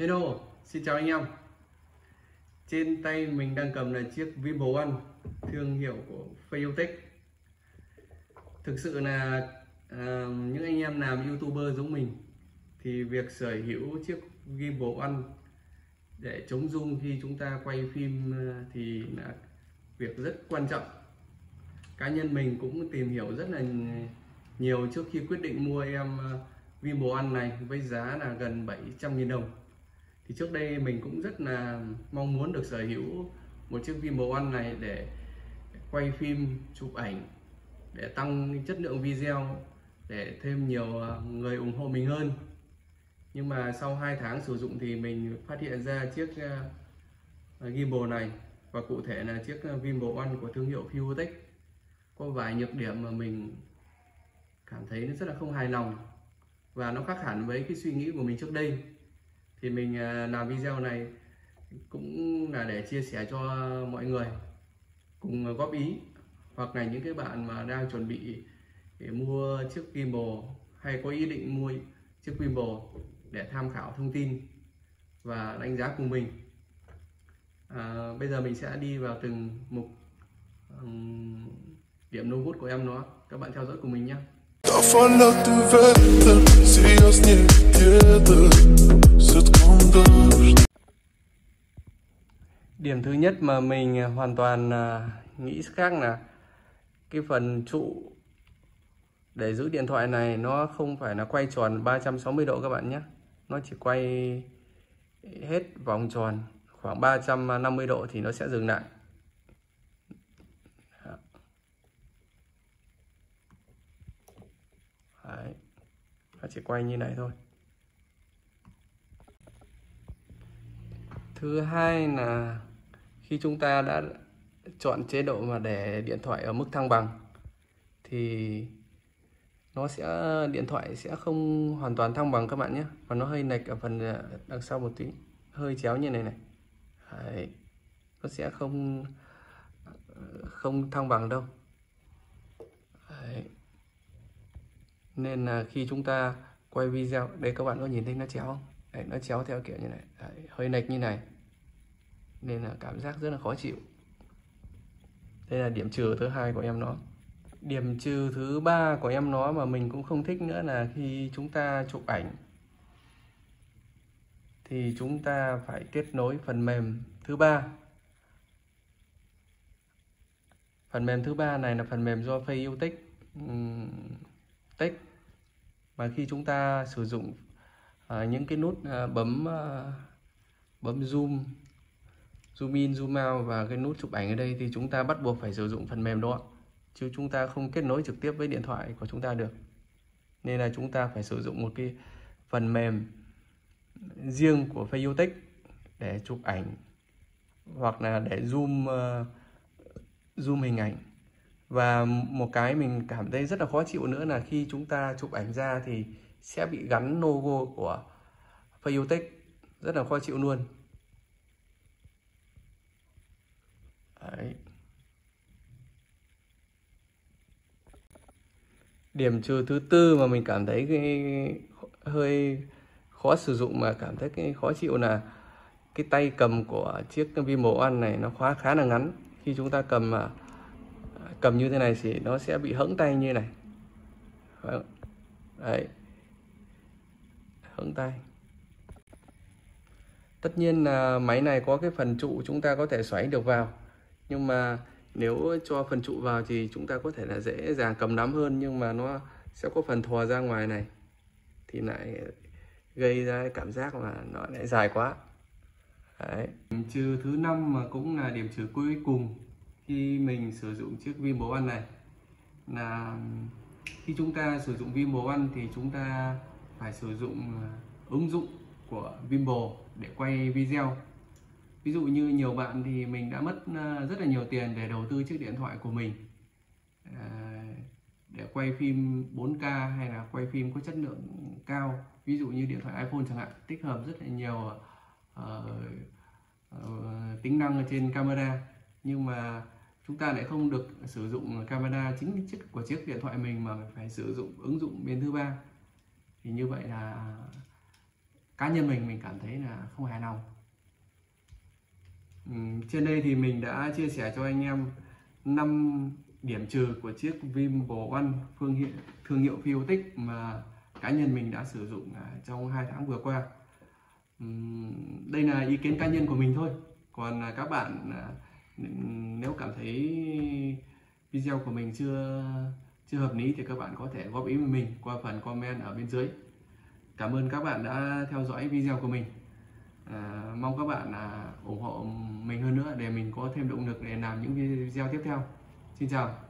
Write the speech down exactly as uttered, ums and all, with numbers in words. Hello, xin chào anh em. Trên tay mình đang cầm là chiếc Vimble One thương hiệu của FaceUtix. Thực sự là à, những anh em làm YouTuber giống mình thì việc sở hữu chiếc Vimble One để chống rung khi chúng ta quay phim thì là việc rất quan trọng. Cá nhân mình cũng tìm hiểu rất là nhiều trước khi quyết định mua em Vimble One này với giá là gần bảy trăm nghìn đồng. Thì trước đây mình cũng rất là mong muốn được sở hữu một chiếc Vimble One này để quay phim, chụp ảnh, để tăng chất lượng video, để thêm nhiều người ủng hộ mình hơn. Nhưng mà sau hai tháng sử dụng thì mình phát hiện ra chiếc Vimble này, và cụ thể là chiếc Vimble One của thương hiệu Feiyu Tech, có vài nhược điểm mà mình cảm thấy nó rất là không hài lòng, và nó khác hẳn với cái suy nghĩ của mình trước đây. Thì mình làm video này cũng là để chia sẻ cho mọi người cùng góp ý, hoặc là những cái bạn mà đang chuẩn bị để mua chiếc Vimble hay có ý định mua chiếc Vimble để tham khảo thông tin và đánh giá cùng mình. À, bây giờ mình sẽ đi vào từng mục um, điểm nút của em nó, các bạn theo dõi cùng mình nhé. Điểm thứ nhất mà mình hoàn toàn nghĩ khác là cái phần trụ để giữ điện thoại này nó không phải là quay tròn ba trăm sáu mươi độ các bạn nhé. Nó chỉ quay hết vòng tròn khoảng ba trăm năm mươi độ thì nó sẽ dừng lại. Đấy, nó chỉ quay như này thôi. Thứ hai là khi chúng ta đã chọn chế độ mà để điện thoại ở mức thăng bằng thì nó sẽ điện thoại sẽ không hoàn toàn thăng bằng các bạn nhé, và nó hơi lệch ở phần đằng sau một tí, hơi chéo như này này. Đấy, nó sẽ không không thăng bằng đâu. Đấy, nên là khi chúng ta quay video đây, các bạn có nhìn thấy nó chéo không? Đấy, nó chéo theo kiểu như này. Đấy, hơi lệch như này nên là cảm giác rất là khó chịu. Đây là điểm trừ thứ hai của em nó. Điểm trừ thứ ba của em nó mà mình cũng không thích nữa là khi chúng ta chụp ảnh thì chúng ta phải kết nối phần mềm thứ ba. Phần mềm thứ ba này là phần mềm do Feiyu Tech Tech mà khi chúng ta sử dụng à, những cái nút à, bấm à, bấm zoom zoom in zoom out và cái nút chụp ảnh ở đây thì chúng ta bắt buộc phải sử dụng phần mềm đó, chứ chúng ta không kết nối trực tiếp với điện thoại của chúng ta được, nên là chúng ta phải sử dụng một cái phần mềm riêng của Feiyu Tech để chụp ảnh hoặc là để zoom uh, zoom hình ảnh. Và một cái mình cảm thấy rất là khó chịu nữa là khi chúng ta chụp ảnh ra thì sẽ bị gắn logo của Feiyu Tech, rất là khó chịu luôn. Đấy. Điểm trừ thứ tư mà mình cảm thấy cái hơi khó sử dụng mà cảm thấy cái khó chịu là cái tay cầm của chiếc Vimble One này nó khóa khá là ngắn. Khi chúng ta cầm cầm như thế này thì nó sẽ bị hững tay như này. Đấy, hững tay. Tất nhiên là máy này có cái phần trụ chúng ta có thể xoáy được vào, nhưng mà nếu cho phần trụ vào thì chúng ta có thể là dễ dàng cầm nắm hơn, nhưng mà nó sẽ có phần thò ra ngoài này thì lại gây ra cảm giác mà nó lại dài quá. Đấy. Điểm trừ thứ năm mà cũng là điểm trừ cuối cùng khi mình sử dụng chiếc Vimble One này là khi chúng ta sử dụng Vimble One thì chúng ta phải sử dụng ứng dụng của Vimble để quay video. Ví dụ như nhiều bạn thì mình đã mất rất là nhiều tiền để đầu tư chiếc điện thoại của mình để quay phim bốn K hay là quay phim có chất lượng cao, ví dụ như điện thoại iPhone chẳng hạn, tích hợp rất là nhiều uh, uh, tính năng ở trên camera, nhưng mà chúng ta lại không được sử dụng camera chính chiếc của chiếc điện thoại mình mà phải sử dụng ứng dụng bên thứ ba. Thì như vậy là cá nhân mình mình cảm thấy là không hài lòng. Ừ, trên đây thì mình đã chia sẻ cho anh em năm điểm trừ của chiếc Vimble One thương hiệu thương hiệu FaceUtix mà cá nhân mình đã sử dụng trong hai tháng vừa qua. Ừ, đây là ý kiến cá nhân của mình thôi, còn các bạn nếu cảm thấy video của mình chưa chưa hợp lý thì các bạn có thể góp ý với mình qua phần comment ở bên dưới. Cảm ơn các bạn đã theo dõi video của mình. À, mong các bạn à, ủng hộ mình hơn nữa để mình có thêm động lực để làm những video tiếp theo. Xin chào.